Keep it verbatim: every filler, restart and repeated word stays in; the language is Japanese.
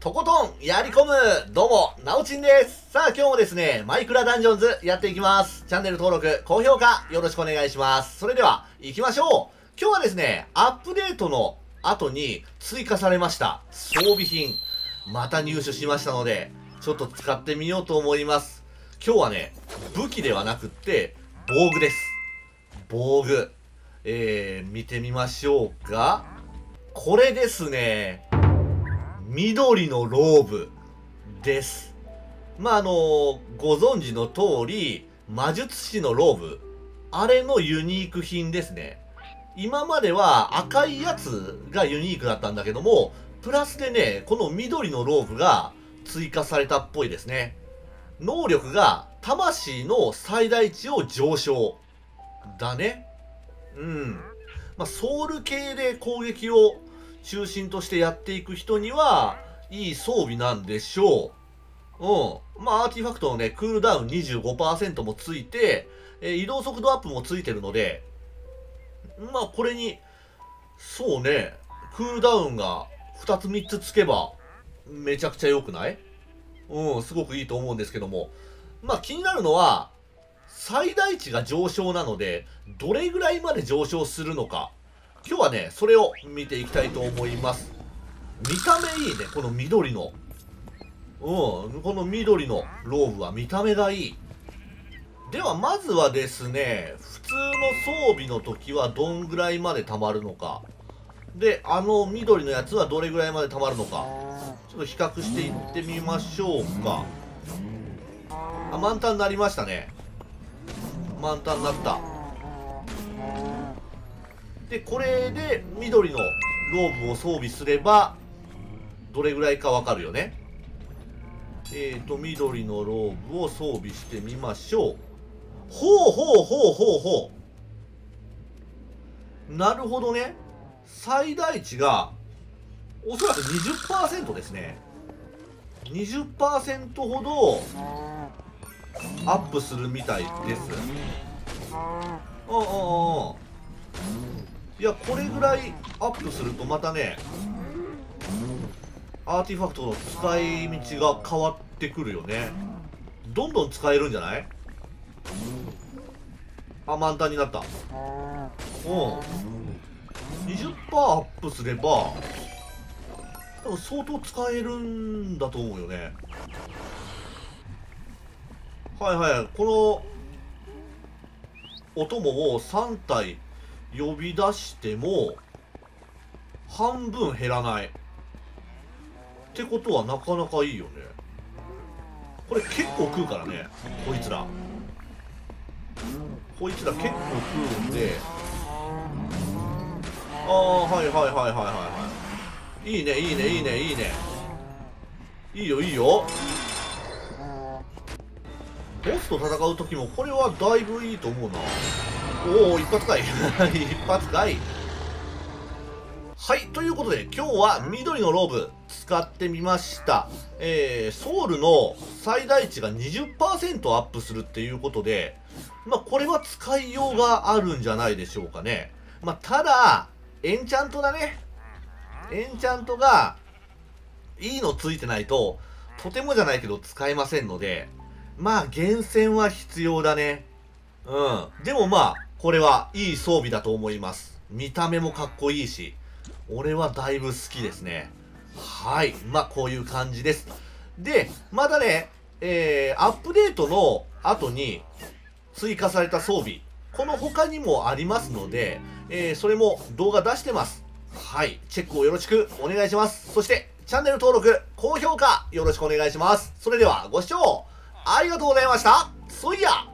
とことんやり込む、どうも、なおちんです。さあ今日もですね、マイクラダンジョンズやっていきます。チャンネル登録、高評価よろしくお願いします。それでは行きましょう。今日はですね、アップデートの後に追加されました装備品、また入手しましたので、ちょっと使ってみようと思います。今日はね、武器ではなくって防具です。防具。えー、見てみましょうか。これですね。緑のローブです。まあ、あのー、ご存知の通り、魔術師のローブ。あれのユニーク品ですね。今までは赤いやつがユニークだったんだけども、プラスでね、この緑のローブが追加されたっぽいですね。能力が魂の最大値を上昇。だね。うん。まあ、ソウル系で攻撃を中心としてやっていく人にはいい装備なんでしょう。うん。まあ、アーティファクトのね、クールダウン にじゅうごパーセント もついて、えー、移動速度アップもついてるので、まあ、これに、そうね、クールダウンがふたつみっつつけば、めちゃくちゃ良くない？うん、すごくいいと思うんですけども。まあ、気になるのは、最大値が上昇なので、どれぐらいまで上昇するのか。今日はね、それを見ていきたいと思います。見た目いいね、この緑の。うん、この緑のローブは見た目がいい。では、まずはですね、普通の装備の時はどんぐらいまで溜まるのか。で、あの緑のやつはどれぐらいまで溜まるのか。ちょっと比較していってみましょうか。あ、満タンになりましたね。満タンになった。で、これで緑のローブを装備すれば、どれぐらいかわかるよね。えっと、緑のローブを装備してみましょう。ほうほうほうほうほう。なるほどね。最大値が、おそらく にじゅっパーセント ですね。にじゅっパーセント ほど、アップするみたいです。うんうんうん。いや、これぐらいアップするとまたね、アーティファクトの使い道が変わってくるよね。どんどん使えるんじゃない？あ、満タンになった。うん。にじゅっパーセント アップすれば、でも相当使えるんだと思うよね。はいはい。この、お供をさん体、呼び出しても、半分減らない。ってことはなかなかいいよね。これ結構食うからね、こいつら。こいつら結構食うんで。ああ、はいはいはいはいはい。いいね、いいね、いいね、いいね。いいよ、いいよ。ボスと戦う時も、これはだいぶいいと思うな。おお、一発かい。一発かい。はい、ということで、今日は緑のローブ使ってみました。えー、ソウルの最大値が にじゅっパーセント アップするっていうことで、まあ、これは使いようがあるんじゃないでしょうかね。まあ、ただ、エンチャントだね。エンチャントが、いいのついてないと、とてもじゃないけど使えませんので、まあ、厳選は必要だね。うん。でもまあ、これはいい装備だと思います。見た目もかっこいいし、俺はだいぶ好きですね。はい。まあ、こういう感じです。で、まだね、えー、アップデートの後に追加された装備、この他にもありますので、えー、それも動画出してます。はい。チェックをよろしくお願いします。そして、チャンネル登録、高評価よろしくお願いします。それでは、ご視聴ありがとうございました。そいや